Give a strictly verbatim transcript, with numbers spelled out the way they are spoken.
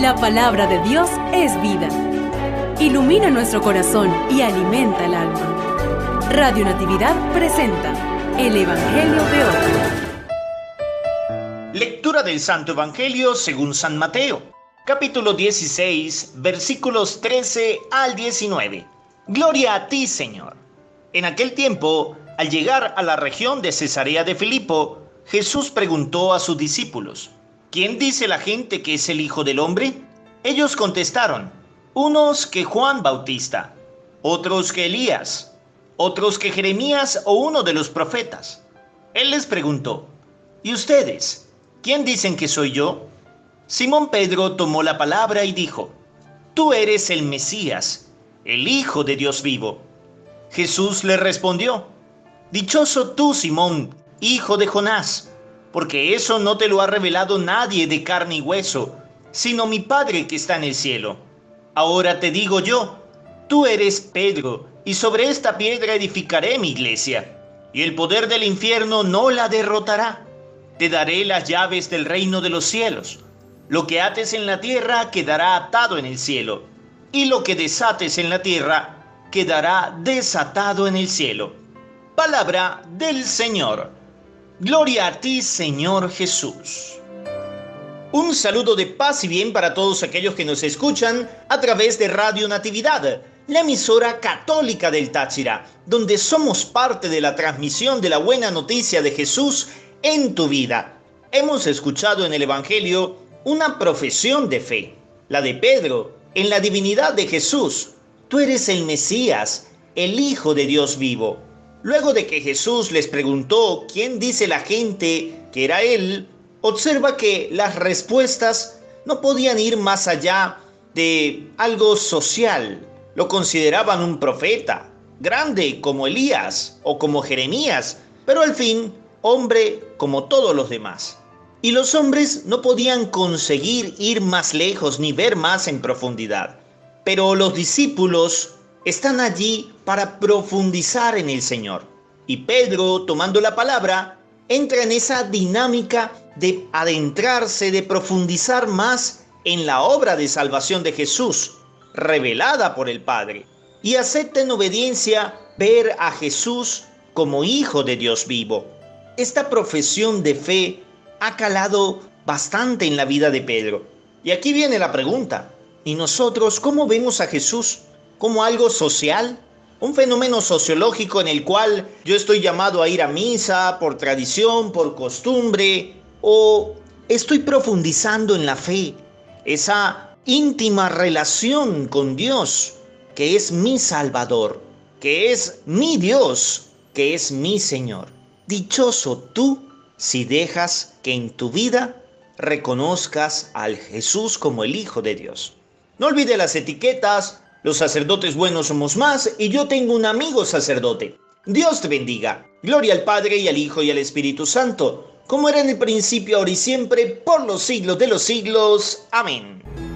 La palabra de Dios es vida. Ilumina nuestro corazón y alimenta el alma. Radio Natividad presenta el Evangelio de hoy. Lectura del Santo Evangelio según San Mateo, capítulo dieciséis, versículos trece al diecinueve. Gloria a ti, Señor. En aquel tiempo, al llegar a la región de Cesarea de Filipo, Jesús preguntó a sus discípulos: ¿Quién dice la gente que es el Hijo del Hombre? Ellos contestaron: unos que Juan Bautista, otros que Elías, otros que Jeremías o uno de los profetas. Él les preguntó: ¿y ustedes? ¿Quién dicen que soy yo? Simón Pedro tomó la palabra y dijo: tú eres el Mesías, el Hijo de Dios vivo. Jesús le respondió: dichoso tú, Simón, hijo de Jonás, porque eso no te lo ha revelado nadie de carne y hueso, sino mi Padre que está en el cielo. Ahora te digo yo, tú eres Pedro, y sobre esta piedra edificaré mi iglesia, y el poder del infierno no la derrotará. Te daré las llaves del reino de los cielos. Lo que ates en la tierra quedará atado en el cielo, y lo que desates en la tierra quedará desatado en el cielo. Palabra del Señor. Gloria a ti, Señor Jesús. Un saludo de paz y bien para todos aquellos que nos escuchan a través de Radio Natividad, la emisora católica del Táchira, donde somos parte de la transmisión de la buena noticia de Jesús en tu vida. Hemos escuchado en el Evangelio una profesión de fe, la de Pedro, en la divinidad de Jesús: tú eres el Mesías, el Hijo de Dios vivo. Luego de que Jesús les preguntó quién dice la gente que era él, observa que las respuestas no podían ir más allá de algo social. Lo consideraban un profeta, grande como Elías o como Jeremías, pero al fin, hombre como todos los demás. Y los hombres no podían conseguir ir más lejos ni ver más en profundidad. Pero los discípulos están allí para profundizar en el Señor. Y Pedro, tomando la palabra, entra en esa dinámica de adentrarse, de profundizar más en la obra de salvación de Jesús, revelada por el Padre, y acepta en obediencia ver a Jesús como Hijo de Dios vivo. Esta profesión de fe ha calado bastante en la vida de Pedro. Y aquí viene la pregunta: ¿y nosotros cómo vemos a Jesús? ¿Como algo social? ¿Un fenómeno sociológico en el cual yo estoy llamado a ir a misa por tradición, por costumbre? ¿O estoy profundizando en la fe, esa íntima relación con Dios, que es mi Salvador, que es mi Dios, que es mi Señor? Dichoso tú si dejas que en tu vida reconozcas al Jesús como el Hijo de Dios. No olvides las etiquetas. Los sacerdotes buenos somos más, y yo tengo un amigo sacerdote. Dios te bendiga. Gloria al Padre, y al Hijo, y al Espíritu Santo, como era en el principio, ahora y siempre, por los siglos de los siglos. Amén.